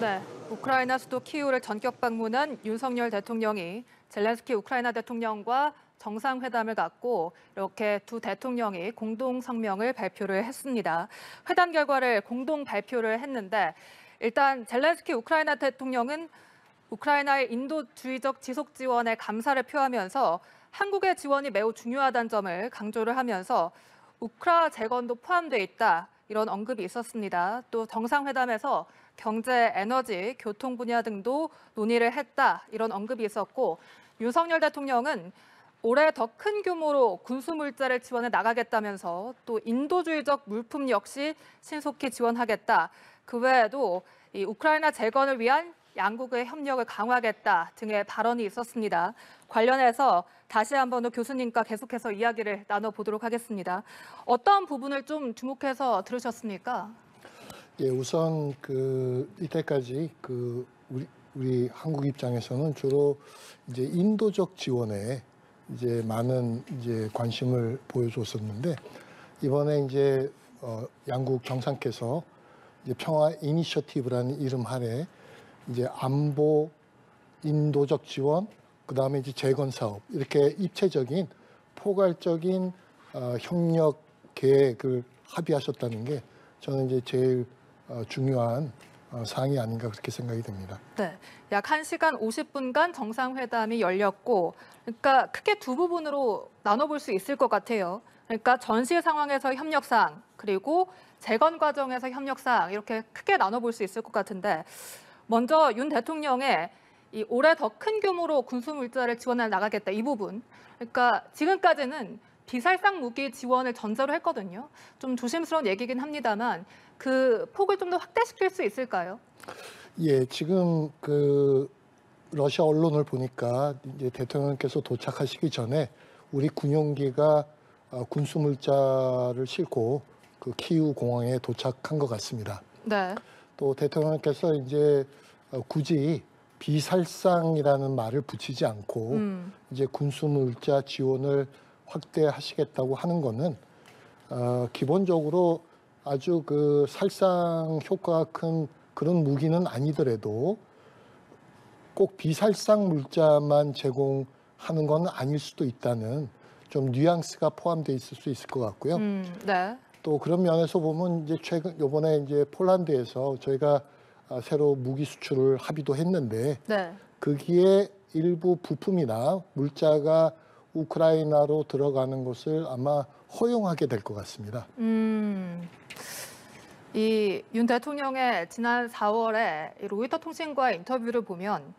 네, 우크라이나 수도 키이우를 전격 방문한 윤석열 대통령이 젤렌스키 우크라이나 대통령과 정상회담을 갖고 이렇게 두 대통령이 공동 성명을 발표를 했습니다. 회담 결과를 공동 발표를 했는데 일단 젤렌스키 우크라이나 대통령은 우크라이나의 인도주의적 지속 지원에 감사를 표하면서 한국의 지원이 매우 중요하다는 점을 강조를 하면서 우크라 재건도 포함돼 있다 이런 언급이 있었습니다. 또 정상회담에서 경제, 에너지, 교통 분야 등도 논의를 했다 이런 언급이 있었고 윤석열 대통령은 올해 더 큰 규모로 군수 물자를 지원해 나가겠다면서 또 인도주의적 물품 역시 신속히 지원하겠다. 그 외에도 이 우크라이나 재건을 위한 양국의 협력을 강화하겠다 등의 발언이 있었습니다. 관련해서 다시 한번 교수님과 계속해서 이야기를 나눠보도록 하겠습니다. 어떤 부분을 좀 주목해서 들으셨습니까? 예, 우선 이때까지 우리 한국 입장에서는 주로 이제 인도적 지원에 이제 많은 이제 관심을 보여줬었는데 이번에 이제 양국 정상께서 이제 평화 이니셔티브라는 이름 아래 이제 안보, 인도적 지원, 그 다음에 이제 재건 사업 이렇게 입체적인 포괄적인 협력 계획을 합의하셨다는 게 저는 이제 제일 중요한 사항이 아닌가 그렇게 생각이 듭니다. 네, 약 1시간 50분간 정상회담이 열렸고 그러니까 크게 두 부분으로 나눠볼 수 있을 것 같아요. 그러니까 전시 상황에서 협력 사항 그리고 재건 과정에서 협력 사항 이렇게 크게 나눠볼 수 있을 것 같은데 먼저 윤 대통령의 이 올해 더 큰 규모로 군수 물자를 지원해 나가겠다 이 부분 그러니까 지금까지는 비살상 무기 지원을 전제로 했거든요. 좀 조심스러운 얘기긴 합니다만 그 폭을 좀 더 확대시킬 수 있을까요? 예, 지금 러시아 언론을 보니까 이제 대통령께서 도착하시기 전에 우리 군용기가 군수 물자를 싣고 키이우 공항에 도착한 것 같습니다. 네. 또 대통령께서 이제 굳이 비살상이라는 말을 붙이지 않고 이제 군수 물자 지원을 확대하시겠다고 하는 거는 기본적으로 아주 살상 효과가 큰 그런 무기는 아니더라도 꼭 비살상 물자만 제공하는 건 아닐 수도 있다는 좀 뉘앙스가 포함되어 있을 수 있을 것 같고요. 네. 또 그런 면에서 보면 이제 요번에 이제 폴란드에서 저희가 새로 무기 수출을 합의도 했는데 네. 거기에 일부 부품이나 물자가 우크라이나로 들어가는 것을 아마 허용하게 될 것 같습니다. 이 윤 대통령의 지난 4월에 로이터 통신과의 인터뷰를 보면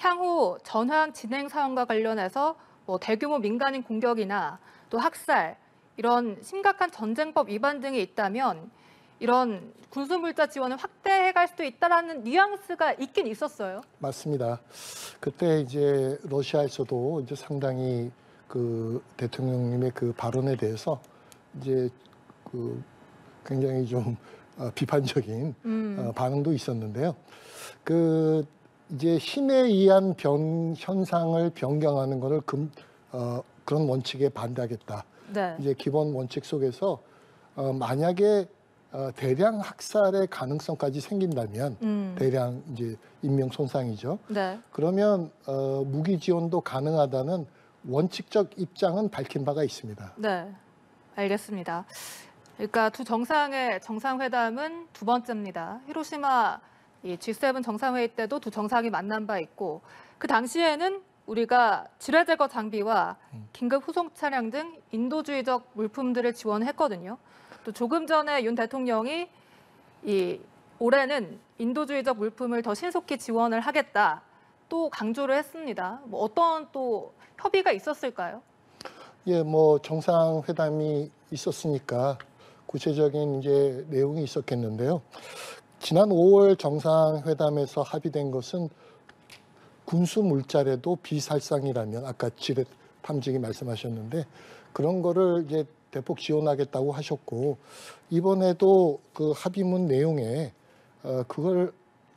향후 전황 진행 상황과 관련해서 뭐 대규모 민간인 공격이나 또 학살 이런 심각한 전쟁법 위반 등이 있다면 이런 군수물자 지원을 확대해갈 수도 있다라는 뉘앙스가 있긴 있었어요. 맞습니다. 그때 이제 러시아에서도 이제 상당히 대통령님의 발언에 대해서 이제 굉장히 좀 비판적인 반응도 있었는데요. 이제 힘에 의한 현상을 변경하는 것을 그런 원칙에 반대하겠다. 네. 이제 기본 원칙 속에서 만약에 대량 학살의 가능성까지 생긴다면 대량 이제 인명 손상이죠. 네. 그러면 무기 지원도 가능하다는 원칙적 입장은 밝힌 바가 있습니다. 네, 알겠습니다. 그러니까 두 정상의 정상회담은 두 번째입니다. 히로시마 G7 정상회의 때도 두 정상이 만난 바 있고 그 당시에는 우리가 지뢰 제거 장비와 긴급 후송 차량 등 인도주의적 물품들을 지원했거든요. 또 조금 전에 윤 대통령이 올해는 인도주의적 물품을 더 신속히 지원을 하겠다 또 강조를 했습니다. 뭐 어떤 또 협의가 있었을까요? 예, 뭐 정상회담이 있었으니까 구체적인 이제 내용이 있었겠는데요. 지난 5월 정상회담에서 합의된 것은 군수 물자라도 비살상이라면 아까 지뢰 탐지기 말씀하셨는데 그런 거를 이제 대폭 지원하겠다고 하셨고 이번에도 합의문 내용에 그걸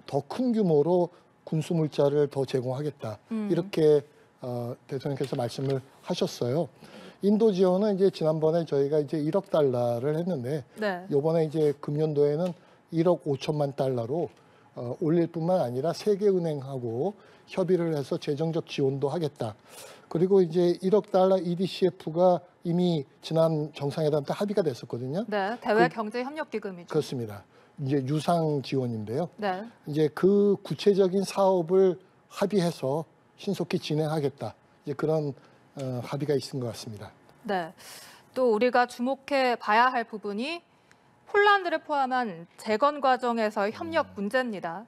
더 큰 규모로 군수 물자를 더 제공하겠다 이렇게 대통령께서 말씀을 하셨어요. 인도 지원은 이제 지난번에 저희가 이제 1억 달러를 했는데 네. 이번에 이제 금년도에는 1억 5천만 달러로 올릴 뿐만 아니라 세계은행하고 협의를 해서 재정적 지원도 하겠다. 그리고 이제 1억 달러 EDCF가 이미 지난 정상회담 때 합의가 됐었거든요. 네, 대외 경제 협력 기금이죠. 그렇습니다. 이제 유상 지원인데요. 네. 이제 그 구체적인 사업을 합의해서 신속히 진행하겠다. 이제 그런 합의가 있은 것 같습니다. 네. 또 우리가 주목해 봐야 할 부분이 폴란드를 포함한 재건 과정에서의 협력 문제입니다.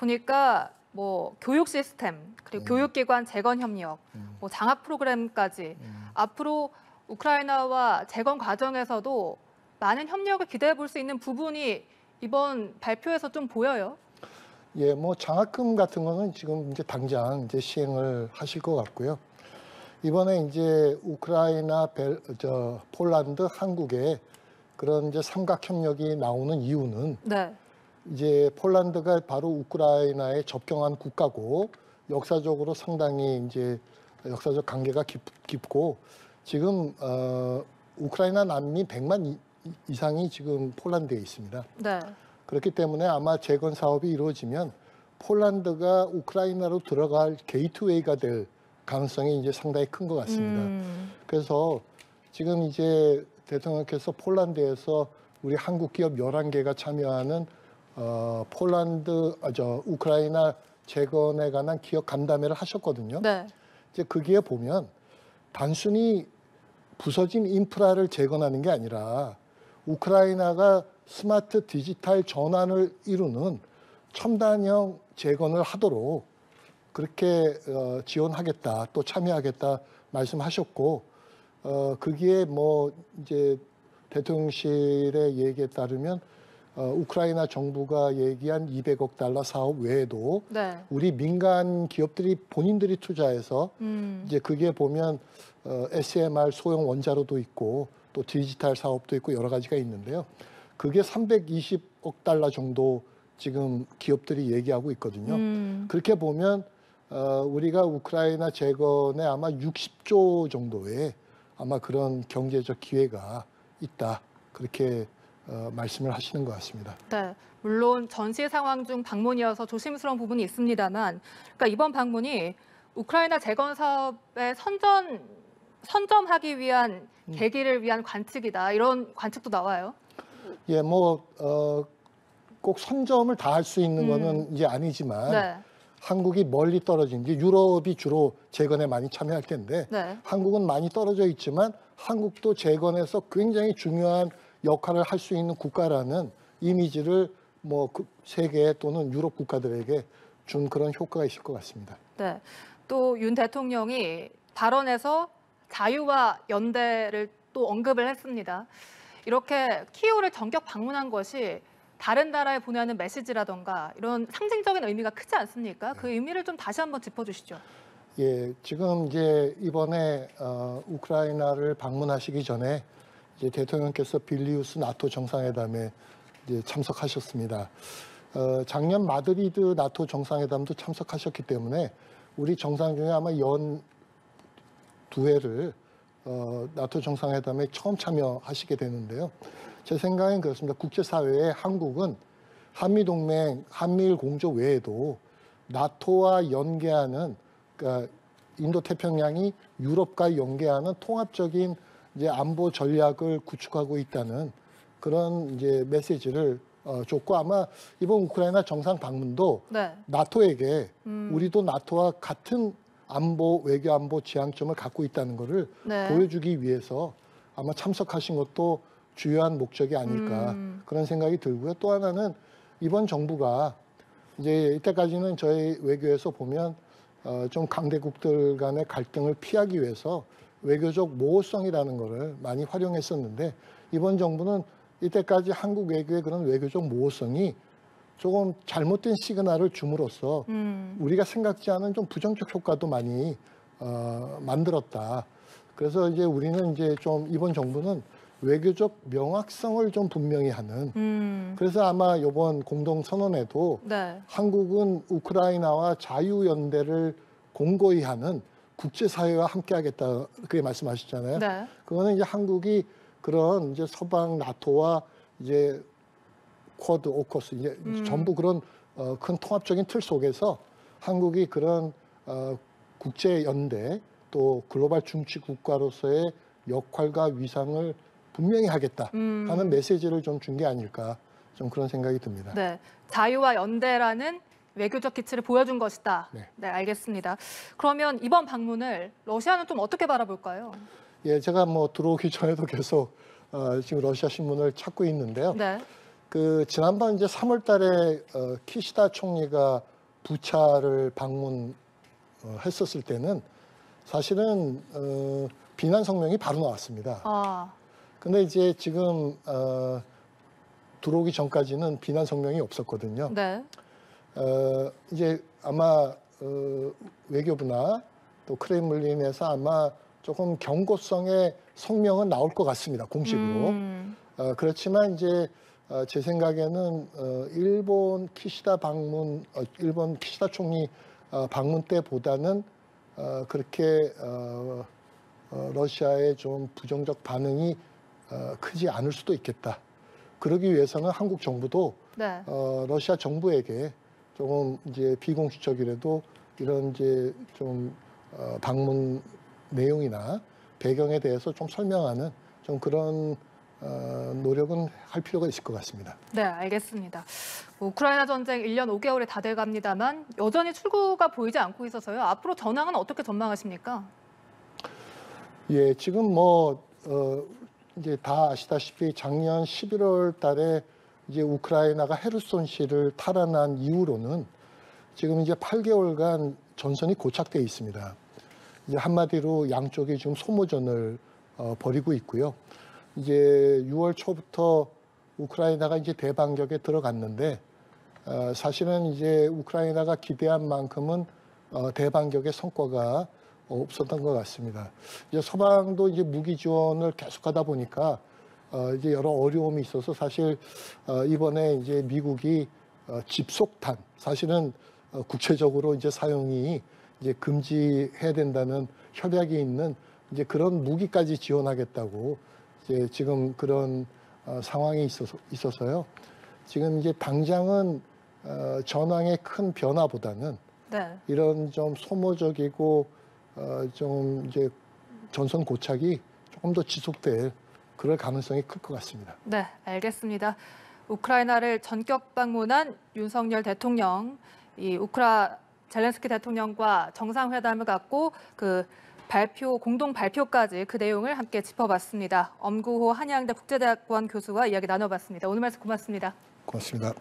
보니까 뭐 교육 시스템, 그리고 교육기관 재건 협력, 뭐 장학 프로그램까지 앞으로 우크라이나와 재건 과정에서도 많은 협력을 기대해 볼 수 있는 부분이 이번 발표에서 좀 보여요. 예, 뭐 장학금 같은 거는 지금 이제 당장 이제 시행을 하실 것 같고요. 이번에 이제 우크라이나, 폴란드, 한국에 그런 이제 삼각 협력이 나오는 이유는 네. 이제 폴란드가 바로 우크라이나에 접경한 국가고 역사적으로 상당히 이제 역사적 관계가 깊고 지금 우크라이나 난민 100만 이상이 지금 폴란드에 있습니다. 네. 그렇기 때문에 아마 재건 사업이 이루어지면 폴란드가 우크라이나로 들어갈 게이트웨이가 될 가능성이 이제 상당히 큰 것 같습니다. 그래서 지금 이제 대통령께서 폴란드에서 우리 한국 기업 11개가 참여하는 우크라이나 재건에 관한 기업 간담회를 하셨거든요. 네. 이제 거기에 보면 단순히 부서진 인프라를 재건하는 게 아니라 우크라이나가 스마트 디지털 전환을 이루는 첨단형 재건을 하도록 그렇게 지원하겠다, 또 참여하겠다 말씀하셨고 거기에 뭐 이제 대통령실의 얘기에 따르면 우크라이나 정부가 얘기한 200억 달러 사업 외에도 네. 우리 민간 기업들이 본인들이 투자해서 이제 그게 보면 SMR 소형 원자로도 있고 또 디지털 사업도 있고 여러 가지가 있는데요. 그게 320억 달러 정도 지금 기업들이 얘기하고 있거든요. 그렇게 보면 우리가 우크라이나 재건에 아마 60조 정도의 아마 그런 경제적 기회가 있다. 그렇게 말씀을 하시는 것 같습니다. 네, 물론 전시 상황 중 방문이어서 조심스러운 부분이 있습니다만, 그러니까 이번 방문이 우크라이나 재건 사업에 선점하기 위한 계기를 위한 관측이다. 이런 관측도 나와요. 예, 뭐 꼭 선점을 다 할 수 있는 거는 이제 아니지만. 네. 한국이 멀리 떨어진, 유럽이 주로 재건에 많이 참여할 텐데 네. 한국은 많이 떨어져 있지만 한국도 재건에서 굉장히 중요한 역할을 할 수 있는 국가라는 이미지를 뭐 세계 또는 유럽 국가들에게 준 그런 효과가 있을 것 같습니다. 네, 또 윤 대통령이 발언에서 자유와 연대를 또 언급을 했습니다. 이렇게 키이우를 전격 방문한 것이 다른 나라에 보내는 메시지라던가 이런 상징적인 의미가 크지 않습니까? 그 의미를 좀 다시 한번 짚어주시죠. 예, 지금 이제 이번에 우크라이나를 방문하시기 전에 이제 대통령께서 빌니우스 나토 정상회담에 이제 참석하셨습니다. 작년 마드리드 나토 정상회담도 참석하셨기 때문에 우리 정상 중에 아마 연 두 회를 나토 정상회담에 처음 참여하시게 되는데요. 제 생각엔 그렇습니다. 국제사회에 한국은 한미동맹, 한미일 공조 외에도 나토와 연계하는, 그러니까 인도태평양이 유럽과 연계하는 통합적인 이제 안보 전략을 구축하고 있다는 그런 이제 메시지를 줬고 아마 이번 우크라이나 정상 방문도 네. 나토에게 우리도 나토와 같은 안보, 외교안보 지향점을 갖고 있다는 것을 네. 보여주기 위해서 아마 참석하신 것도 주요한 목적이 아닐까 그런 생각이 들고요. 또 하나는 이번 정부가 이제 이때까지는 저희 외교에서 보면 좀 강대국들 간의 갈등을 피하기 위해서 외교적 모호성이라는 거를 많이 활용했었는데 이번 정부는 이때까지 한국 외교의 그런 외교적 모호성이 조금 잘못된 시그널을 줌으로써 우리가 생각지 않은 좀 부정적 효과도 많이 만들었다. 그래서 이제 우리는 이제 좀 이번 정부는 외교적 명확성을 좀 분명히 하는 그래서 아마 이번 공동선언에도 네. 한국은 우크라이나와 자유연대를 공고히 하는 국제사회와 함께하겠다 그렇게 말씀하셨잖아요. 네. 그거는 이제 한국이 그런 이제 서방 나토와 이제 쿼드, 오커스 이제 전부 그런 큰 통합적인 틀 속에서 한국이 그런 국제 연대 또 글로벌 중추 국가로서의 역할과 위상을 분명히 하겠다 하는 메시지를 좀 준 게 아닐까 좀 그런 생각이 듭니다. 네, 자유와 연대라는 외교적 기치를 보여준 것이다. 네. 네, 알겠습니다. 그러면 이번 방문을 러시아는 좀 어떻게 바라볼까요? 예, 제가 뭐 들어오기 전에도 계속 지금 러시아 신문을 찾고 있는데요. 네. 그 지난번 이제 3월달에 키시다 총리가 부차를 방문했었을 때는 사실은 비난 성명이 바로 나왔습니다. 아. 근데 이제 지금 들어오기 전까지는 비난 성명이 없었거든요. 네. 이제 아마 외교부나 또 크렘린에서 아마 조금 경고성의 성명은 나올 것 같습니다. 공식으로. 그렇지만 이제 제 생각에는 일본 키시다 총리 방문 때보다는 그렇게 러시아의 좀 부정적 반응이 크지 않을 수도 있겠다. 그러기 위해서는 한국 정부도 네. 러시아 정부에게 조금 이제 비공식적이라도 이런 이제 좀 방문 내용이나 배경에 대해서 좀 설명하는 좀 그런 노력은 할 필요가 있을 것 같습니다. 네, 알겠습니다. 우크라이나 전쟁 1년 5개월이 다 돼갑니다만 여전히 출구가 보이지 않고 있어서요. 앞으로 전황은 어떻게 전망하십니까? 예, 지금 뭐 이제 다 아시다시피 작년 11월 달에 이제 우크라이나가 헤르손시를 탈환한 이후로는 지금 이제 8개월간 전선이 고착돼 있습니다. 이제 한마디로 양쪽이 지금 소모전을 벌이고 있고요. 이제 6월 초부터 우크라이나가 이제 대반격에 들어갔는데 사실은 이제 우크라이나가 기대한 만큼은 대반격의 성과가 없었던 것 같습니다. 이제 서방도 이제 무기 지원을 계속하다 보니까 이제 여러 어려움이 있어서 사실 이번에 이제 미국이 집속탄 사실은 국제적으로 이제 사용이 이제 금지해야 된다는 협약이 있는 이제 그런 무기까지 지원하겠다고 이제 지금 그런 상황에 있어서요. 지금 이제 당장은 전황의 큰 변화보다는 네. 이런 좀 소모적이고 좀 이제 전선 고착이 조금 더 지속될 그럴 가능성이 클 것 같습니다. 네, 알겠습니다. 우크라이나를 전격 방문한 윤석열 대통령, 이 젤렌스키 대통령과 정상회담을 갖고 그 공동 발표까지 그 내용을 함께 짚어봤습니다. 엄구호 한양대 국제대학원 교수와 이야기 나눠봤습니다. 오늘 말씀 고맙습니다. 고맙습니다.